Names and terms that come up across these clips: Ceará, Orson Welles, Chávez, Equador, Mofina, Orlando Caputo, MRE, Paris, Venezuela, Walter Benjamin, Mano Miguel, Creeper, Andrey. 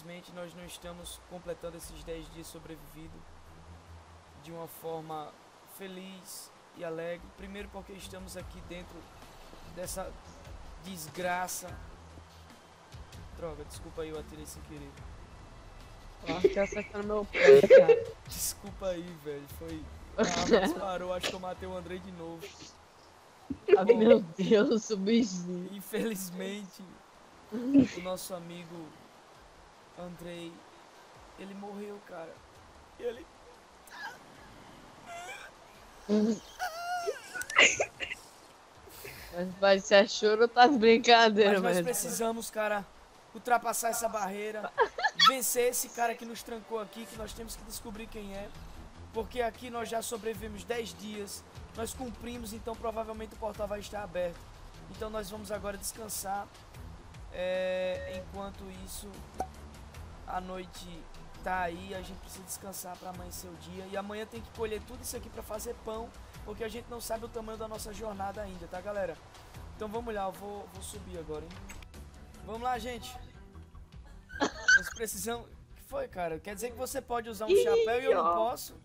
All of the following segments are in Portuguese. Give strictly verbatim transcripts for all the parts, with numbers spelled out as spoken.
infelizmente nós não estamos completando esses dez dias sobrevivido de uma forma feliz e alegre. Primeiro porque estamos aqui dentro dessa desgraça. Droga, desculpa aí, eu atirei sem querer. Nossa, tá acertando meu pé, cara. Desculpa aí, velho. Foi. A arma disparou, acho que eu matei o Andrey de novo. Ah, bom, meu Deus, o bichinho. Infelizmente, o nosso amigo Andrey, ele morreu, cara. Ele. Mas vai ser choro ou tá de brincadeira, velho? Mas nós precisamos, cara, ultrapassar essa barreira, vencer esse cara que nos trancou aqui, que nós temos que descobrir quem é. Porque aqui nós já sobrevivemos dez dias, nós cumprimos, então provavelmente o portal vai estar aberto. Então nós vamos agora descansar. É, enquanto isso, a noite tá aí, a gente precisa descansar para amanhecer o dia. E amanhã tem que colher tudo isso aqui para fazer pão, porque a gente não sabe o tamanho da nossa jornada ainda, tá, galera? Então vamos lá, eu vou, vou subir agora, hein? Vamos lá, gente. Nós precisamos... O que foi, cara? Quer dizer que você pode usar um chapéu e eu não posso?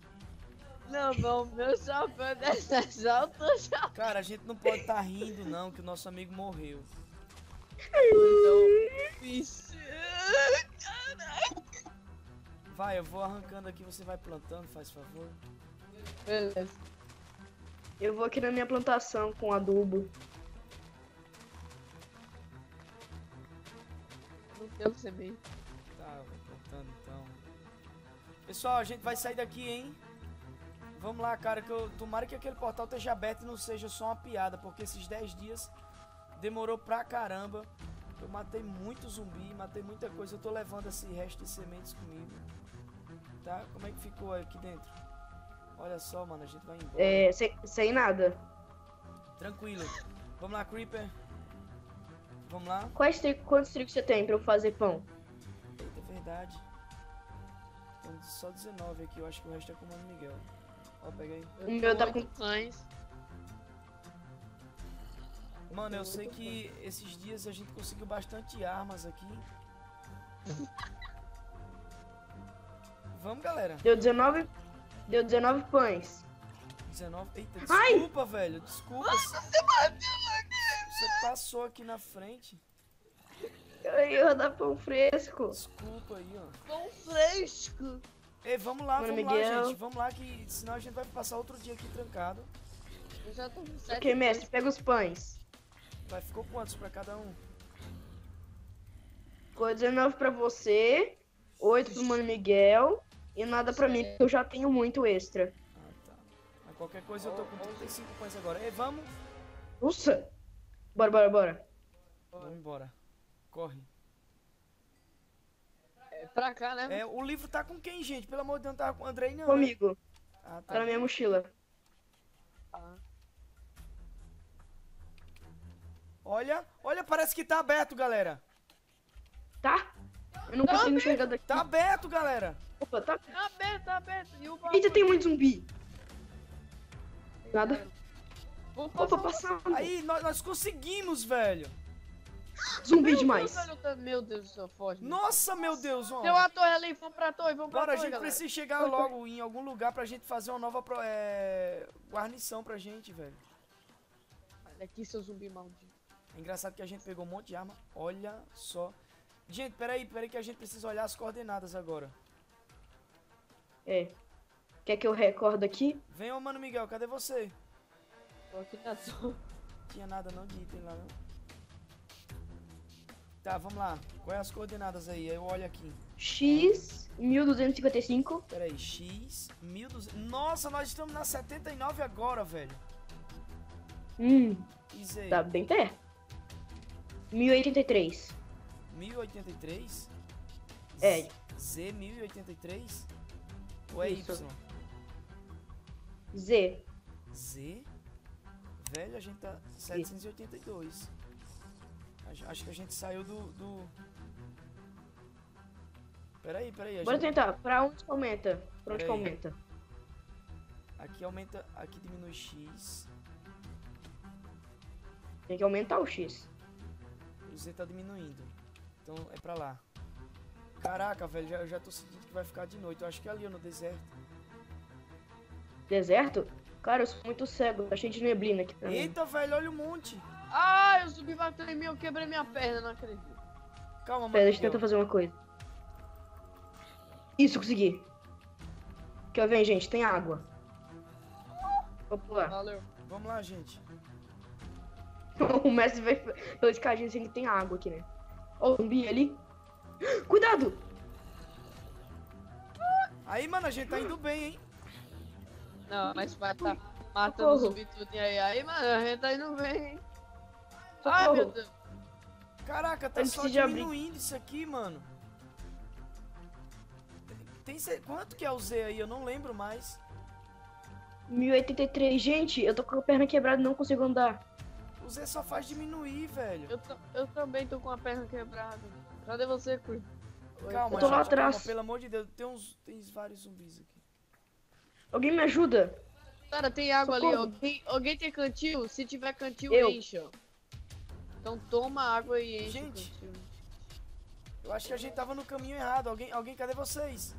Não, não, meu chapéu dessas altas... Cara, a gente não pode estar tá rindo, não, que o nosso amigo morreu. Então... Vai, eu vou arrancando aqui, você vai plantando, faz favor. Beleza. Eu vou aqui na minha plantação com adubo. Não deu semente. Tá, eu vou plantando então. Pessoal, a gente vai sair daqui, hein? Vamos lá, cara, que eu... Tomara que aquele portal esteja aberto e não seja só uma piada, porque esses dez dias demorou pra caramba. Eu matei muito zumbi, matei muita coisa. Eu tô levando esse resto de sementes comigo. Tá? Como é que ficou aqui dentro? Olha só, mano, a gente vai embora. É, sem, sem nada. Tranquilo. Vamos lá, Creeper. Vamos lá. Quais tricos, quantos tricos você tem pra eu fazer pão? Eita, é verdade. Tem só dezenove aqui, eu acho que o resto é com o Mano Miguel. Ó, pega aí. O meu tá com cães. Mano, eu sei que esses dias a gente conseguiu bastante armas aqui. Vamos, galera. Deu dezenove... Deu dezenove pães. dezenove... Eita, desculpa, ai, velho. Desculpa. Nossa, você bateu aqui. Você passou aqui na frente. Eu ia dar pão fresco. Desculpa aí, ó. Pão fresco. Ei, vamos lá, Mano vamos Miguel. lá, gente. Vamos lá, que senão a gente vai passar outro dia aqui trancado. Eu já tô com sete. Ok, mestre, pega os pães. Vai, ficou quantos pra cada um? Ficou dezenove pra você, oito pro Mano Miguel e nada pra mim, porque eu já tenho muito extra. Ah, tá. Mas qualquer coisa eu tô com trinta e cinco pães agora. Ei, vamos! Nossa! Bora, bora, bora. Vamos embora. Corre. É pra cá, né? É, o livro tá com quem, gente? Pelo amor de Deus, não tá com o Andrey, não. Comigo. Ah, tá. Tá na minha mochila. Ah. Olha, olha, parece que tá aberto, galera. Tá? Eu não tá consigo enxergar daqui. Tá aberto, galera. Opa, tá aberto. Tá aberto, tá aberto. E o barulho? Eita, tem muito zumbi. Nada. Vou passar. Opa, passando. Aí, nós, nós conseguimos, velho. Zumbi meu demais. Deus, velho, meu Deus do céu, foge. Nossa, meu Deus, homem. Deu a torre ali, vamos pra torre, vamos pra Bora, torre, Bora, a gente galera. precisa chegar foi, logo foi. em algum lugar pra gente fazer uma nova pro, é... guarnição pra gente, velho. Olha aqui, seu zumbi maldito. É engraçado que a gente pegou um monte de arma. Olha só. Gente, peraí, peraí que a gente precisa olhar as coordenadas agora. É. Quer que eu recordo aqui? Vem, ô Mano Miguel, cadê você? Tô aqui na zona. Tinha nada não de item lá, não. Tá, vamos lá. Quais as coordenadas aí? Eu olho aqui. X mil duzentos e cinquenta e cinco. Peraí, X mil duzentos... Nossa, nós estamos na setenta e nove agora, velho. Hum, Isei. Tá bem perto. mil e oitenta e três. mil e oitenta e três? É. Z mil e oitenta e três? Ou é Y? Z. Z? Velho, a gente tá setecentos e oitenta e dois. Acho que a gente saiu do... do... Peraí, peraí. Gente... Bora tentar. Pra onde aumenta? Pra onde aumenta? Aqui aumenta... Aqui diminui X. Tem que aumentar o X. O Z tá diminuindo. Então é pra lá. Caraca, velho, já, eu já tô sentindo que vai ficar de noite. Eu acho que é ali, no deserto. Deserto? Cara, eu sou muito cego. Tá cheio de neblina aqui também. Eita, velho, olha o monte. Ah, eu subi, bateu em mim, eu quebrei minha perna, não acredito. Calma, mano. Pera, deixa eu tentar fazer uma coisa. Isso, consegui. Quer ver, gente? Tem água. Vou pular. Valeu. Vamos lá, gente. O mestre vai pela escadinha assim que tem água aqui, né? Ó, o zumbi ali. Cuidado! Aí, mano, a gente tá indo bem, hein? Não, mas mata, mata o zumbi tudo aí. Aí, mano, a gente tá indo bem, hein? Ai, meu Deus. Caraca, tá só diminuindo isso aqui, mano. Tem, tem, quanto que é o Z aí? Eu não lembro mais. mil e oitenta e três, gente, eu tô com a perna quebrada e não consigo andar. O Z só faz diminuir, velho. Eu, eu também tô com a perna quebrada. Cadê você, Cui? Calma, eu tô lá atrás. Calma, pelo amor de Deus, tem uns tem vários zumbis aqui. Alguém me ajuda? Cara, tem água Socorro. ali. Alguém, alguém tem cantil? Se tiver cantil, eu. enche. Então toma água e enche. Gente, o cantil. Eu acho que a gente tava no caminho errado. Alguém, alguém cadê vocês?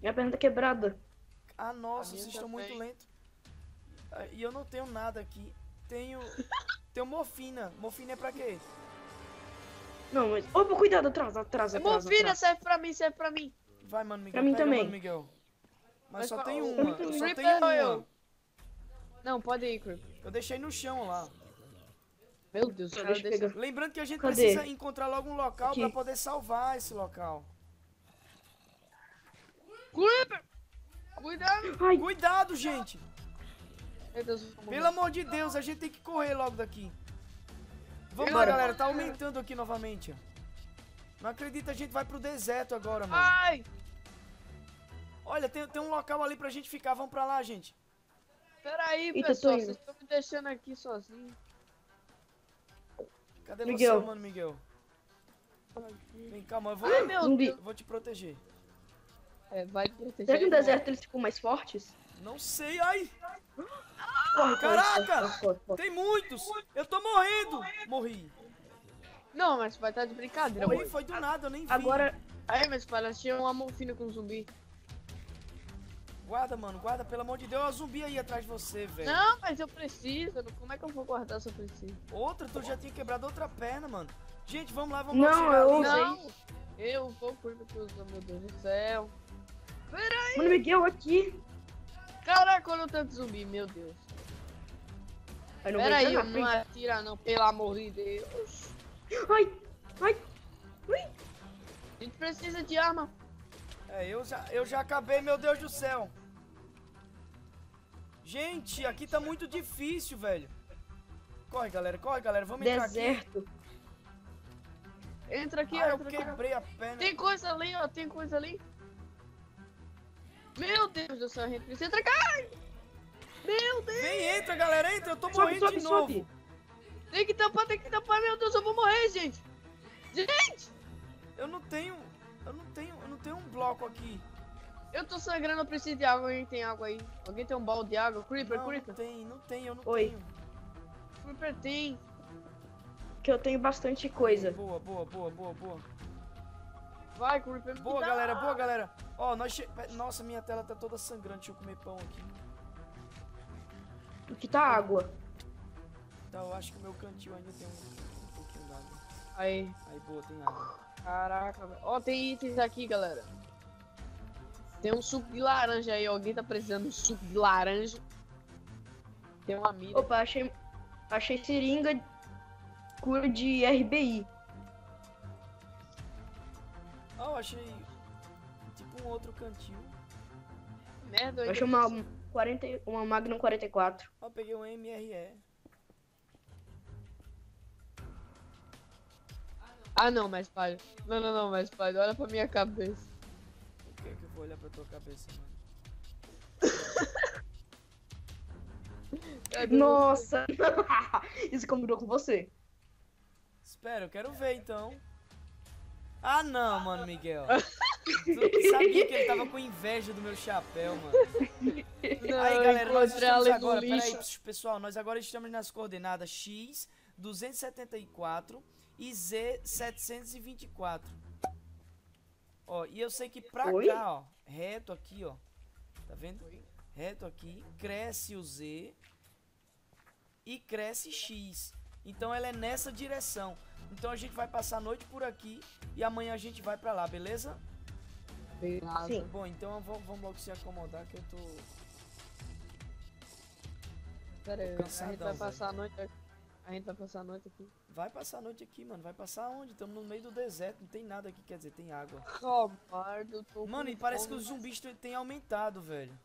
Minha perna tá quebrada. Ah, nossa, vocês estão muito lentos. E eu não tenho nada aqui. Tenho... tenho Mofina. Mofina é pra quê? Não, mas... Opa, cuidado, atrás, atrás, atrás. Mofina, serve pra mim, serve pra mim. Vai, Mano Miguel. Pra mim também. Mano Miguel. Mas, mas só tem uma. Eu só tenho uma. Eu. Não, pode ir, Creeper. Eu deixei no chão lá. Meu Deus, cara, deixa... Lembrando que a gente Cadê? precisa encontrar logo um local aqui. pra poder salvar esse local. Creeper! Cuidado! Ai. Cuidado, gente! Meu Deus, Pelo amor de Deus, a gente tem que correr logo daqui. Vamos lá, galera. Tá aumentando aqui novamente. Não acredita, a gente vai pro deserto agora, mano. Ai! Olha, tem, tem um local ali pra gente ficar. Vamos pra lá, gente. Peraí, pessoal. Vocês estão me deixando aqui sozinho. Cadê Miguel. você, Mano Miguel? Vem, calma. Eu vou, Ai, meu Deus. vou te proteger. É, vai proteger. Será que no deserto eles ficam mais fortes? Não sei, ai! Corre, Caraca! Corre, corre, corre. Tem muitos! Eu tô morrendo! Morri! Não, mas vai estar de brincadeira. Morri, foi do nada, eu nem vi. Agora... Aí, mas parecia uma morfina com um zumbi. Guarda, mano, guarda, pelo amor de Deus. É um zumbi aí atrás de você, velho. Não, mas eu preciso. Como é que eu vou guardar se eu preciso? Outra? Tu já tinha quebrado outra perna, mano. Gente, vamos lá, vamos lá. Não, eu não. Eu vou correr, meu Deus do céu. Peraí! Mano Miguel, aqui! Caraca, olha o tanto de zumbi, meu Deus. Pera aí, não, não atira não, pelo amor de Deus. Ai, ai, ai. A gente precisa de arma. É, eu já, eu já acabei, meu Deus do céu. Gente, aqui tá muito difícil, velho. Corre, galera, corre, galera, vamos entrar aqui. Deserto. Entra aqui, ah, eu quebrei a perna. Tem coisa ali, ó, tem coisa ali. Meu Deus do céu, a gente precisa entrar, cara! Meu Deus! Vem, entra, galera, entra, eu tô sobe, morrendo sobe, de sobe. novo. Tem que tampar, tem que tampar, meu Deus, eu vou morrer, gente! Gente! Eu não tenho, eu não tenho, eu não tenho um bloco aqui. Eu tô sangrando, eu preciso de água, alguém tem água aí? Alguém tem um balde de água? Creeper, não, Creeper? Não tem, não tem, eu não Oi. tenho. Creeper tem. Que eu tenho bastante coisa. Boa, boa, boa, boa, boa. Vai, Creeper. Boa, galera, boa, galera. Ó, oh, nós che... Nossa, minha tela tá toda sangrante. Deixa eu comer pão aqui. Aqui tá água. Então, eu acho que o meu cantinho ainda tem um, um pouquinho d'água. Aí. Aí, boa, tem água. Caraca, velho. Ó, oh, tem itens aqui, galera. Tem um suco de laranja aí. Alguém tá precisando de suco de laranja. Tem uma mira. Opa, achei... Achei seringa cura de R B I. Ó, oh, achei... um outro cantinho. Merda, eu achei uma, uma Magnum quarenta e quatro. Ó, peguei um M R E. Ah, não, mas pai. Não, não, não, mas pai. Olha pra minha cabeça. Por que que eu vou olhar pra tua cabeça, mano? Nossa! Isso combinou com você. Espera, eu quero ver então. Ah, não, Mano Miguel. Tu sabia que ele tava com inveja do meu chapéu, mano. Não, aí, galera, nós estamos agora... Peraí, pessoal, nós agora estamos nas coordenadas X duzentos e setenta e quatro e Z setecentos e vinte e quatro. Ó, e eu sei que pra Oi? cá, ó, reto aqui, ó. Tá vendo? Oi? Reto aqui, cresce o Z e cresce X. Então ela é nessa direção. Então a gente vai passar a noite por aqui e amanhã a gente vai pra lá, beleza? Sim. Bom, então vamos, vamos logo se acomodar que eu tô... Pera aí, cansadão, a gente vai passar a noite aqui. A gente vai passar a noite aqui. Vai passar a noite aqui, mano. Vai passar onde? Estamos no meio do deserto. Não tem nada aqui, quer dizer, tem água. Oh, mano, e parece que os zumbis têm aumentado, velho.